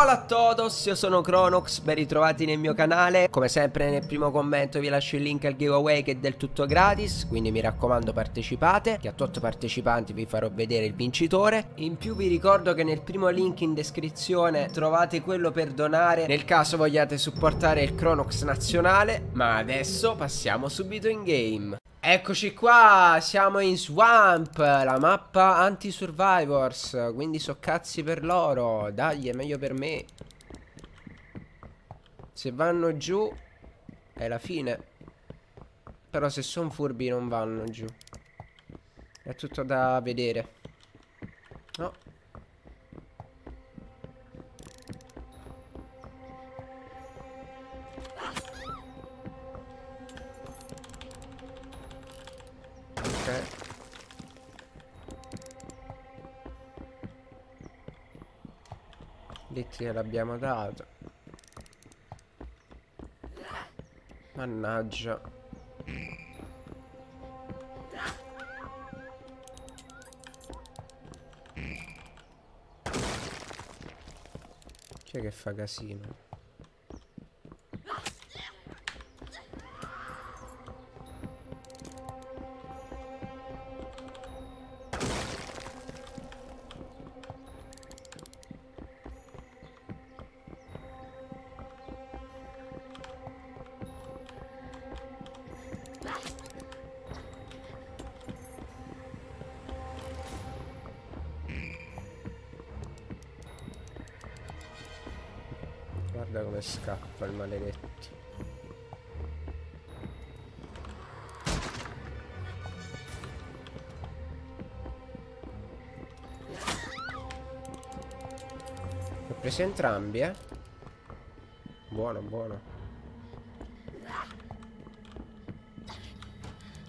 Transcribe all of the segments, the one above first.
Hola a todos, io sono Cronox, ben ritrovati nel mio canale. Come sempre nel primo commento vi lascio il link al giveaway che è del tutto gratis, quindi mi raccomando partecipate, che a 8 partecipanti vi farò vedere il vincitore. In più vi ricordo che nel primo link in descrizione trovate quello per donare nel caso vogliate supportare il Cronox nazionale. Ma adesso passiamo subito in game. Eccoci qua, siamo in Swamp, la mappa anti-survivors, quindi so cazzi per loro, dagli, è meglio per me. Se vanno giù è la fine, però se sono furbi non vanno giù, è tutto da vedere. No. Che l'abbiamo dato. Mannaggia. C'è che fa casino. Guarda come scappa il maledetto. Ho preso entrambi, eh. Buono, buono.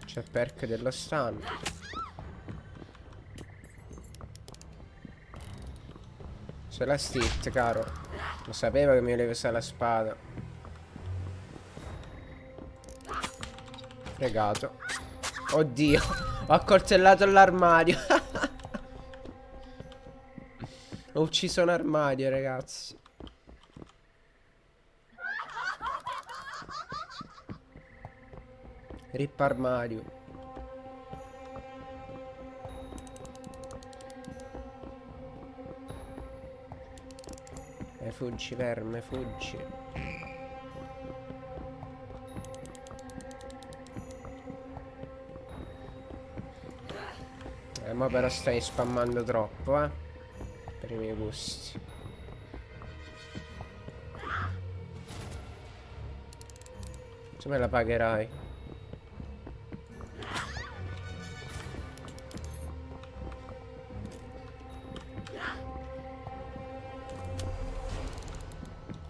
C'è perk dello stun. Se la stit, caro. Lo sapevo che mi voleva usare la spada. Fregato. Oddio. Ho accoltellato l'armadio. Ho ucciso un armadio, ragazzi. Rip armadio. Fuggi verme, fuggi. Ma però stai spammando troppo, eh. Per i miei gusti. Tu me la pagherai.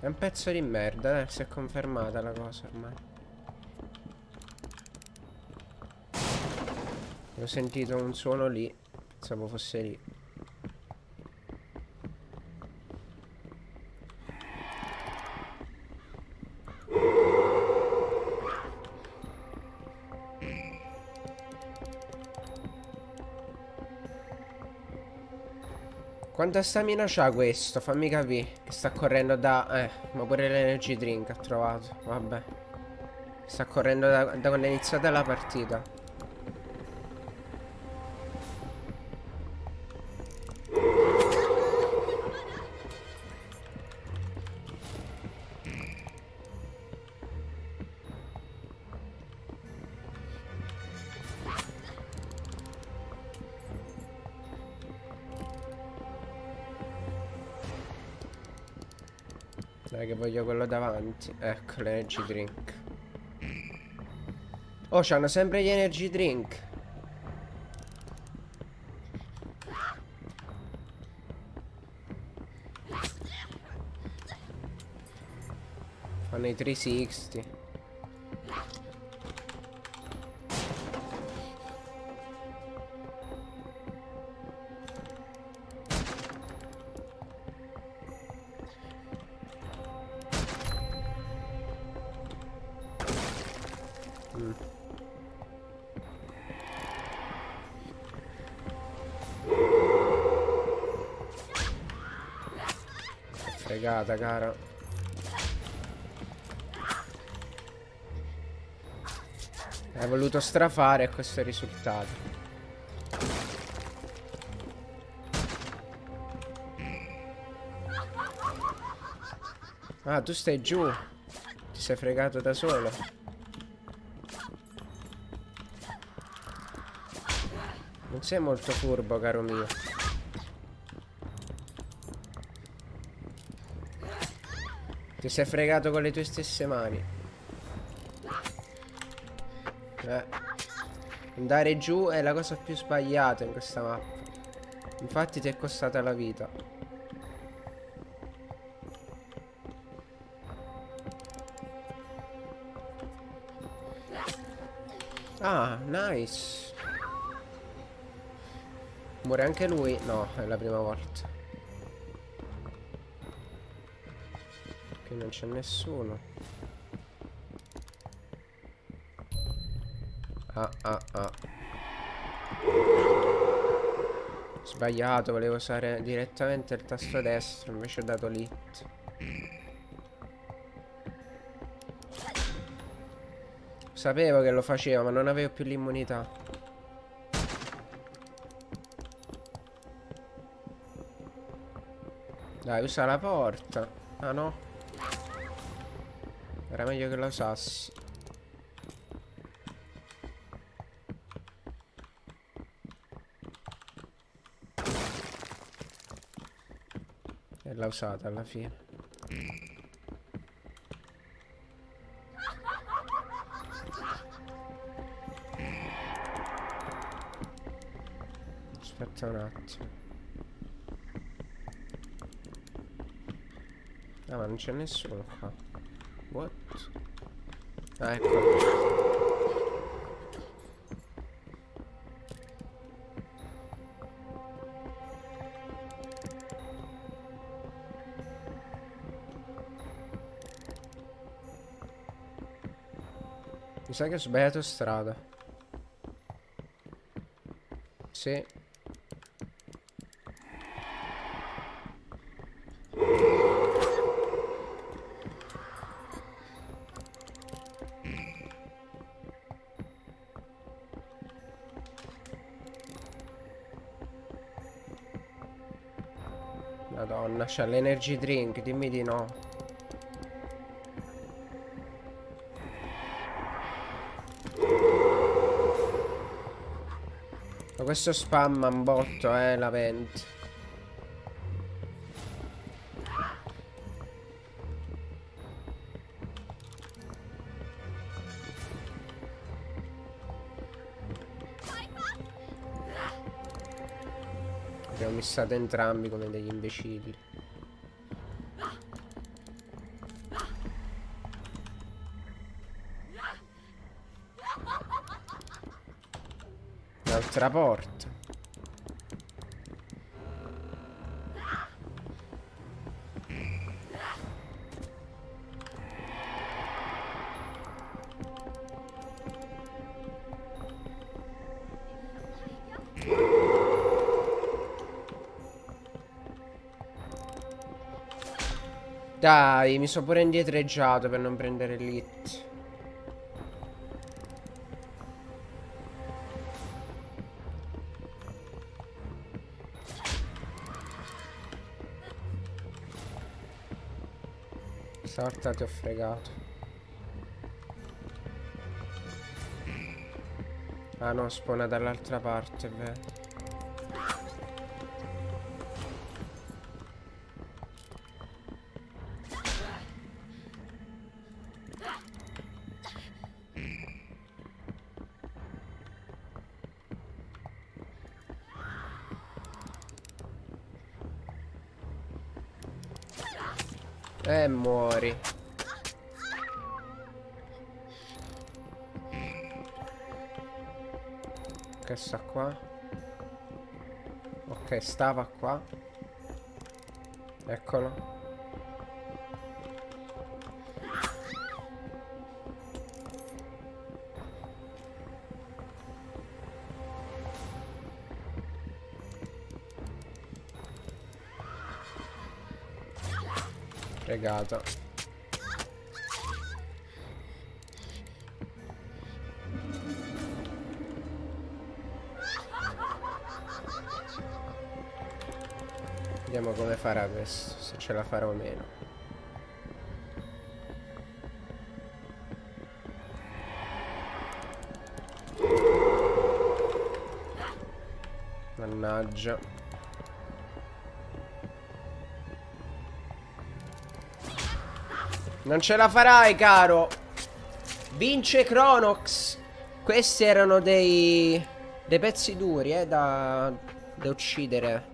È un pezzo di merda, si è confermata la cosa ormai. Ho sentito un suono lì, pensavo fosse lì. Quanta stamina c'ha questo? Fammi capire. Che sta correndo da... ma pure l'energy drink ha trovato. Vabbè. Sta correndo da quando è iniziata la partita. Dai che voglio quello davanti. Ecco l'energy drink. Oh, c'hanno sempre gli energy drink. Fanno i 360. fregata, cara. Hai voluto strafare e questo è il risultato. Ah, tu stai giù. Ti sei fregato da solo. Non sei molto furbo, caro mio. Ti sei fregato con le tue stesse mani. Andare giù è la cosa più sbagliata in questa mappa. Infatti ti è costata la vita. Ah, nice. Muore anche lui? No, è la prima volta. Qui non c'è nessuno. Ah. Sbagliato, volevo usare direttamente il tasto destro, invece ho dato lit. Sapevo che lo facevo, ma non avevo più l'immunità. Dai, usa la porta. Ah no, era meglio che la usassi. E l'ha usata alla fine. Aspetta un attimo. Ah, ma non c'è nessuno qua. What? Ah, ecco. Mi sa che ho sbagliato strada. Sì. Madonna, c'ha l'energy drink, dimmi di no. Ma questo spamma un botto, la vent. Abbiamo missato entrambi come degli imbecilli. L'altra porta. Dai, mi sono pure indietreggiato per non prendere l'hit. Stavolta ti ho fregato. Ah no, spawna dall'altra parte, beh. E muori. Che sta qua? Ok, stava qua. Eccolo. Fregata. Vediamo come farà questo, se ce la farà o meno. Mannaggia. Non ce la farai, caro. Vince Cronox. Questi erano dei pezzi duri, da uccidere.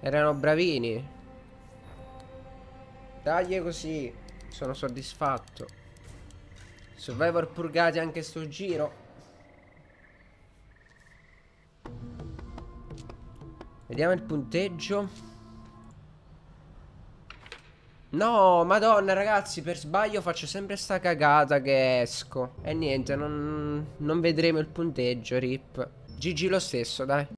Erano bravini. Dagli così. Sono soddisfatto. Survivor purgati anche sto giro. Vediamo il punteggio. No, madonna ragazzi, per sbaglio faccio sempre sta cagata che esco. E niente, non vedremo il punteggio, rip. GG lo stesso, dai.